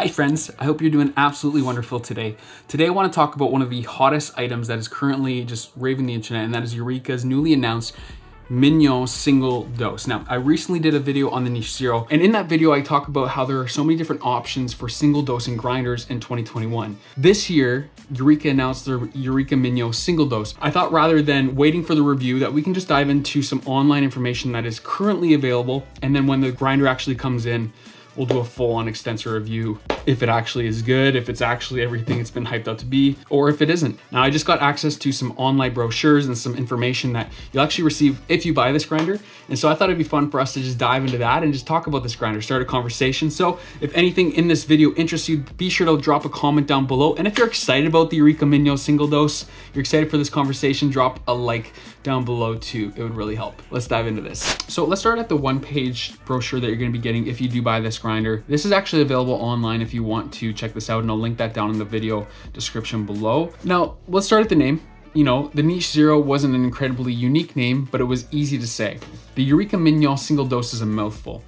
Hi friends, I hope you're doing absolutely wonderful today. Today I want to talk about one of the hottest items that is currently just raving the internet, and that is Eureka's newly announced Mignon Single Dose. Now, I recently did a video on the Niche Zero, and in that video I talk about how there are so many different options for single dosing grinders in 2021. This year, Eureka announced their Eureka Mignon Single Dose. I thought rather than waiting for the review that we can just dive into some online information that is currently available, and then when the grinder actually comes in, we'll do a full-on extensive review if it actually is good, if it's actually everything it's been hyped up to be, or if it isn't. Now, I just got access to some online brochures and some information that you'll actually receive if you buy this grinder. And so I thought it'd be fun for us to just dive into that and just talk about this grinder, start a conversation. So if anything in this video interests you, be sure to drop a comment down below. And if you're excited about the Eureka Mignon Single Dose, you're excited for this conversation, drop a like down below too. It would really help. Let's dive into this. So let's start at the one-page brochure that you're gonna be getting if you do buy this grinder. This is actually available online if you want to check this out, and I'll link that down in the video description below. Now, let's start at the name. You know, the Niche Zero wasn't an incredibly unique name, but it was easy to say. The Eureka Mignon Single Dose is a mouthful.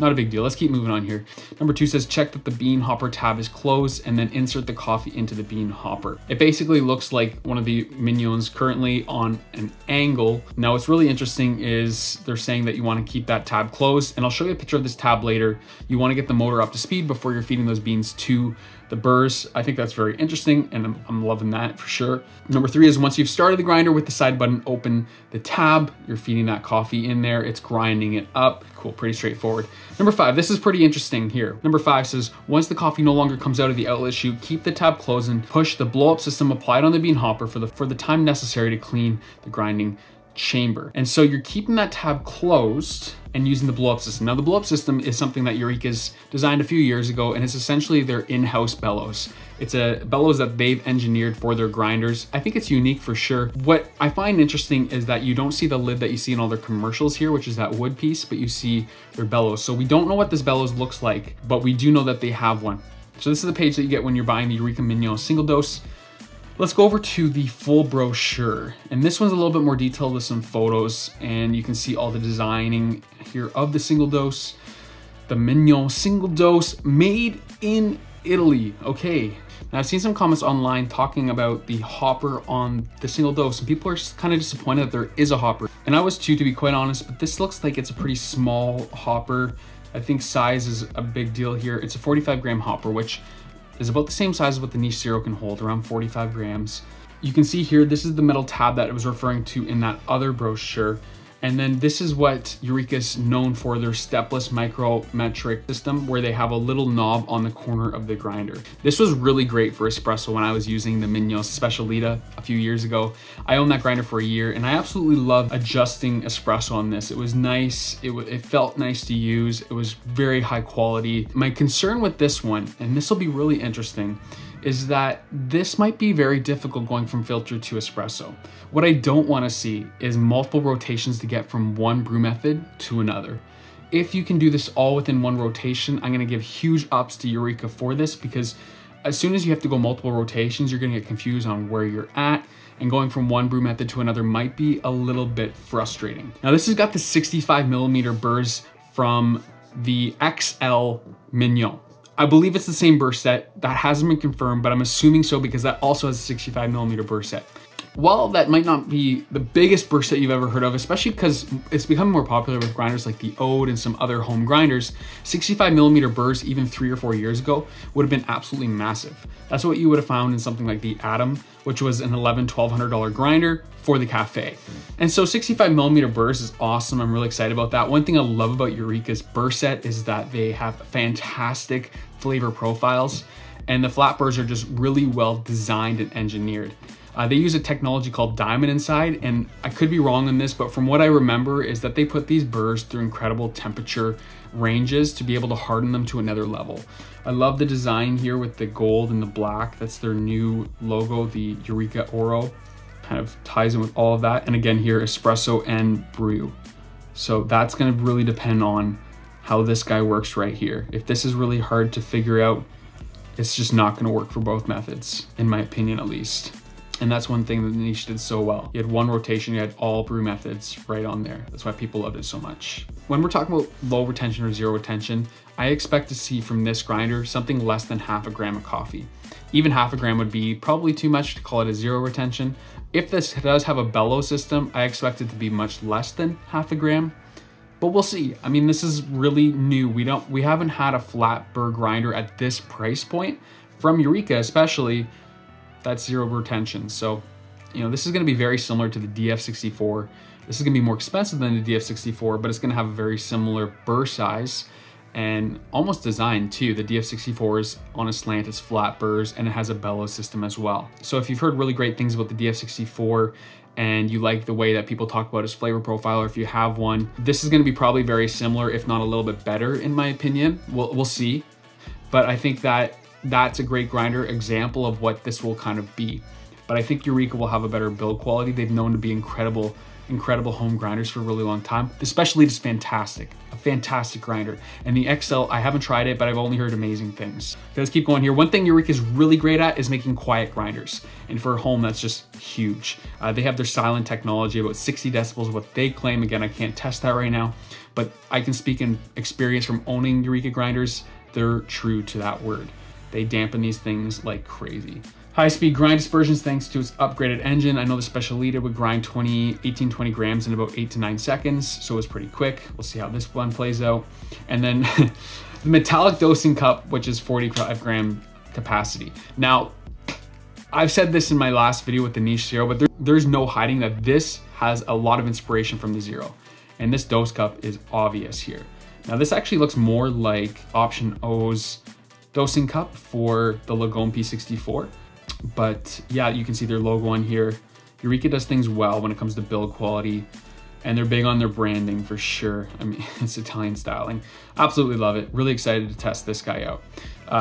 Not a big deal, let's keep moving on here. Number two says, check that the bean hopper tab is closed and then insert the coffee into the bean hopper. It basically looks like one of the Mignons currently on an angle. Now what's really interesting is they're saying that you wanna keep that tab closed, and I'll show you a picture of this tab later. You wanna get the motor up to speed before you're feeding those beans to the burrs. I think that's very interesting, and I'm loving that for sure. Number three is once you've started the grinder with the side button, open the tab, you're feeding that coffee in there, it's grinding it up. Cool, pretty straightforward. Number five, this is pretty interesting here. Number five says, once the coffee no longer comes out of the outlet chute, keep the tab closed and push the blow up system applied on the bean hopper for the time necessary to clean the grinding chamber. And so you're keeping that tab closed and using the blow up system. Now the blow up system is something that Eureka's designed a few years ago, and it's essentially their in-house bellows. It's a bellows that they've engineered for their grinders. I think it's unique for sure. What I find interesting is that you don't see the lid that you see in all their commercials here, which is that wood piece, but you see their bellows. So we don't know what this bellows looks like, but we do know that they have one. So this is the page that you get when you're buying the Eureka Mignon Single Dose. Let's go over to the full brochure. And this one's a little bit more detailed with some photos, and you can see all the designing here of the single dose. The Mignon Single Dose, made in Italy, okay. Now I've seen some comments online talking about the hopper on the single dose, and people are kind of disappointed that there is a hopper. And I was too, to be quite honest, but this looks like it's a pretty small hopper. I think size is a big deal here. It's a 45 gram hopper, which is about the same size as what the Niche Zero can hold, around 45 grams. You can see here, this is the metal tab that it was referring to in that other brochure. And then this is what Eureka's known for, their stepless micrometric system, where they have a little knob on the corner of the grinder. This was really great for espresso when I was using the Mignon Specialita a few years ago. I owned that grinder for a year, and I absolutely loved adjusting espresso on this. It was nice, it felt nice to use, it was very high quality. My concern with this one, and this will be really interesting, is that this might be very difficult going from filter to espresso. What I don't wanna see is multiple rotations to get from one brew method to another. If you can do this all within one rotation, I'm gonna give huge ups to Eureka for this, because as soon as you have to go multiple rotations, you're gonna get confused on where you're at, and going from one brew method to another might be a little bit frustrating. Now this has got the 65 millimeter burrs from the XL Mignon. I believe it's the same burr set. That hasn't been confirmed, but I'm assuming so, because that also has a 65 millimeter burr set. While that might not be the biggest burr set you've ever heard of, especially because it's become more popular with grinders like the Ode and some other home grinders, 65 millimeter burrs even 3 or 4 years ago would have been absolutely massive. That's what you would have found in something like the Atom, which was an $1,100–$1,200 grinder for the cafe. And so 65 millimeter burrs is awesome. I'm really excited about that. One thing I love about Eureka's burr set is that they have fantastic flavor profiles, and the flat burrs are just really well designed and engineered. They use a technology called Diamond Inside, and I could be wrong on this, but from what I remember is that they put these burrs through incredible temperature ranges to be able to harden them to another level. I love the design here with the gold and the black. That's their new logo, the Eureka Oro. Kind of ties in with all of that. And again here, espresso and brew. So that's gonna really depend on how this guy works right here. If this is really hard to figure out, it's just not gonna work for both methods, in my opinion at least. And that's one thing that the Niche did so well. You had one rotation, you had all brew methods right on there. That's why people loved it so much. When we're talking about low retention or zero retention, I expect to see from this grinder something less than half a gram of coffee. Even half a gram would be probably too much to call it a zero retention. If this does have a bellow system, I expect it to be much less than half a gram, but we'll see. I mean, this is really new. We haven't had a flat burr grinder at this price point from Eureka, especially that's zero retention. So, you know, this is going to be very similar to the DF64. This is going to be more expensive than the DF64, but it's going to have a very similar burr size and almost design too. The DF64 is on a slant, it's flat burrs, and it has a bellow system as well. So if you've heard really great things about the DF64 and you like the way that people talk about its flavor profile, or if you have one, this is gonna be probably very similar, if not a little bit better in my opinion. We'll see. But I think that that's a great grinder example of what this will kind of be. But I think Eureka will have a better build quality. They've known to be incredible home grinders for a really long time. The Specialita is fantastic, a fantastic grinder. And the XL, I haven't tried it, but I've only heard amazing things. Okay, let's keep going here. One thing Eureka is really great at is making quiet grinders. And for home, that's just huge. They have their silent technology, about 60 decibels, what they claim. Again, I can't test that right now, but I can speak in experience from owning Eureka grinders. They're true to that word. They dampen these things like crazy. High-speed grind dispersions thanks to its upgraded engine. I know the Specialita would grind 18, 20 grams in about 8 to 9 seconds, so it's pretty quick. We'll see how this one plays out. And then the metallic dosing cup, which is 45 gram capacity. Now, I've said this in my last video with the Niche Zero, but there's no hiding that this has a lot of inspiration from the Zero. And this dose cup is obvious here. Now, this actually looks more like Option O's dosing cup for the Lagom P64. But yeah, you can see their logo on here. Eureka does things well when it comes to build quality, and they're big on their branding for sure. I mean, it's Italian styling. Absolutely love it. Really excited to test this guy out.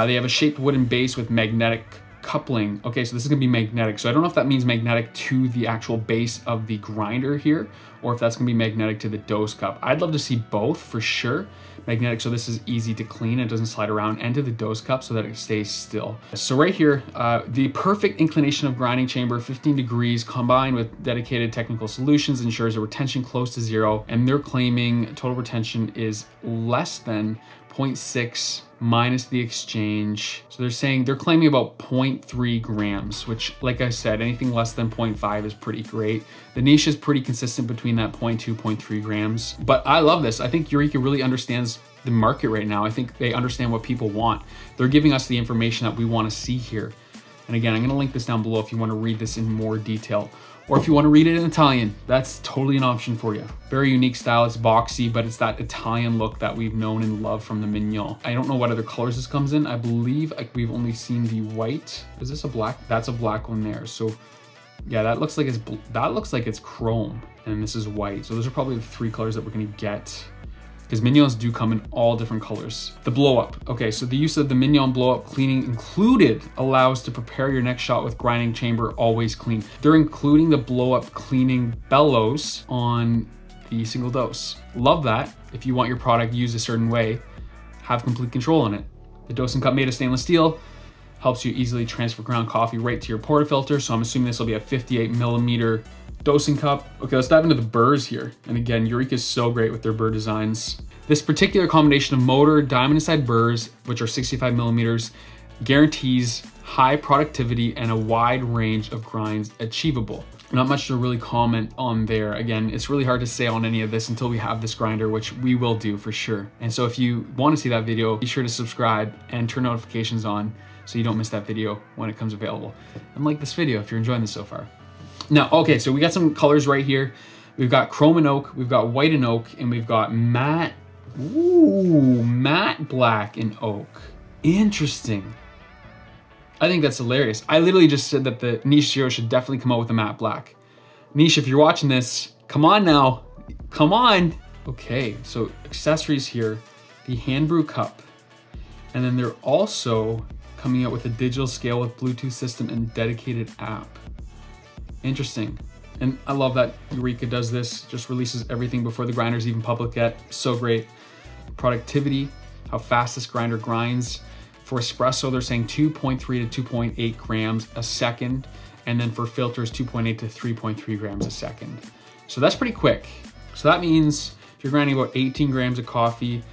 They have a shaped wooden base with magnetic coupling. Okay, so this is gonna be magnetic. So I don't know if that means magnetic to the actual base of the grinder here, or if that's gonna be magnetic to the dose cup. I'd love to see both for sure. Magnetic, so this is easy to clean, it doesn't slide around, and to the dose cup so that it stays still. So right here, the perfect inclination of grinding chamber, 15 degrees, combined with dedicated technical solutions, ensures a retention close to zero, and they're claiming total retention is less than 0.6 minus the exchange. So they're claiming about 0.3 grams, which, like I said, anything less than 0.5 is pretty great. The Niche is pretty consistent between that 0.2, 0.3 grams. But I love this. I think Eureka really understands the market right now. I think they understand what people want. They're giving us the information that we want to see here. And again, I'm going to link this down below if you want to read this in more detail. Or if you want to read it in Italian, that's totally an option for you. Very unique style, it's boxy, but it's that Italian look that we've known and loved from the Mignon. I don't know what other colors this comes in. I believe we've only seen the white. Is this a black? That's a black one there. So yeah, that looks like it's chrome, and this is white. So those are probably the three colors that we're gonna get, because Mignons do come in all different colors. The blow up. Okay, so the use of the Mignon blow up cleaning included allows to prepare your next shot with grinding chamber always clean. They're including the blow up cleaning bellows on the single dose. Love that. If you want your product used a certain way, have complete control on it. The dosing cup made of stainless steel helps you easily transfer ground coffee right to your portafilter. So I'm assuming this will be a 58 millimeter dosing cup. Okay, let's dive into the burrs here. And again, Eureka is so great with their burr designs. This particular combination of motor, Diamond Inside burrs, which are 65 millimeters, guarantees high productivity and a wide range of grinds achievable. Not much to really comment on there. Again, it's really hard to say on any of this until we have this grinder, which we will do for sure. And so if you want to see that video, be sure to subscribe and turn notifications on so you don't miss that video when it comes available. And like this video if you're enjoying this so far. Now, okay, so we got some colors right here. We've got chrome and oak, we've got white and oak, and we've got matte, ooh, matte black and oak. Interesting. I think that's hilarious. I literally just said that the Niche Zero should definitely come out with a matte black. Niche, if you're watching this, come on now, come on. Okay, so accessories here, the hand brew cup, and then they're also coming out with a digital scale with Bluetooth system and dedicated app. Interesting. And I love that Eureka does this, just releases everything before the grinder's even public yet. So great. Productivity, how fast this grinder grinds. For espresso, they're saying 2.3 to 2.8 grams a second. And then for filters, 2.8 to 3.3 grams a second. So that's pretty quick. So that means if you're grinding about 18 grams of coffee,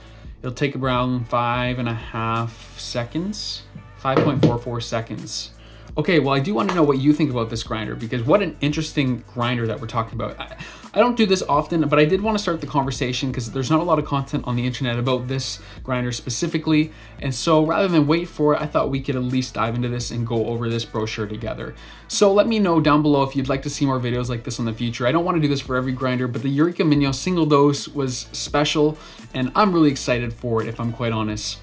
It'll take around 5.5 seconds, 5.44 seconds. Okay, well, I do want to know what you think about this grinder, because what an interesting grinder that we're talking about. I don't do this often, but I did want to start the conversation because there's not a lot of content on the internet about this grinder specifically. And so rather than wait for it, I thought we could at least dive into this and go over this brochure together. So let me know down below if you'd like to see more videos like this in the future. I don't want to do this for every grinder, but the Eureka Mignon Single Dose was special and I'm really excited for it, if I'm quite honest.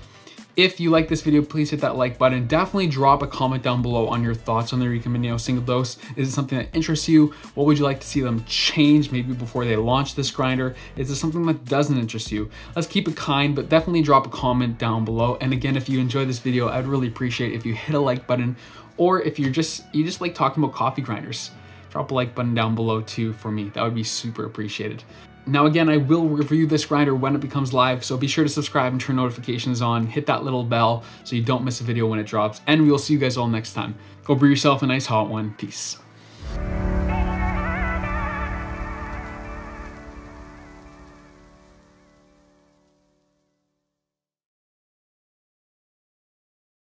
If you like this video, please hit that like button. Definitely drop a comment down below on your thoughts on the Eureka Mignon Single Dose. Is it something that interests you? What would you like to see them change maybe before they launch this grinder? Is it something that doesn't interest you? Let's keep it kind, but definitely drop a comment down below. And again, if you enjoyed this video, I'd really appreciate if you hit a like button, or if you just like talking about coffee grinders, drop a like button down below too for me. That would be super appreciated. Now again, I will review this grinder when it becomes live, so be sure to subscribe and turn notifications on, hit that little bell so you don't miss a video when it drops, and we will see you guys all next time. Go brew yourself a nice hot one. Peace.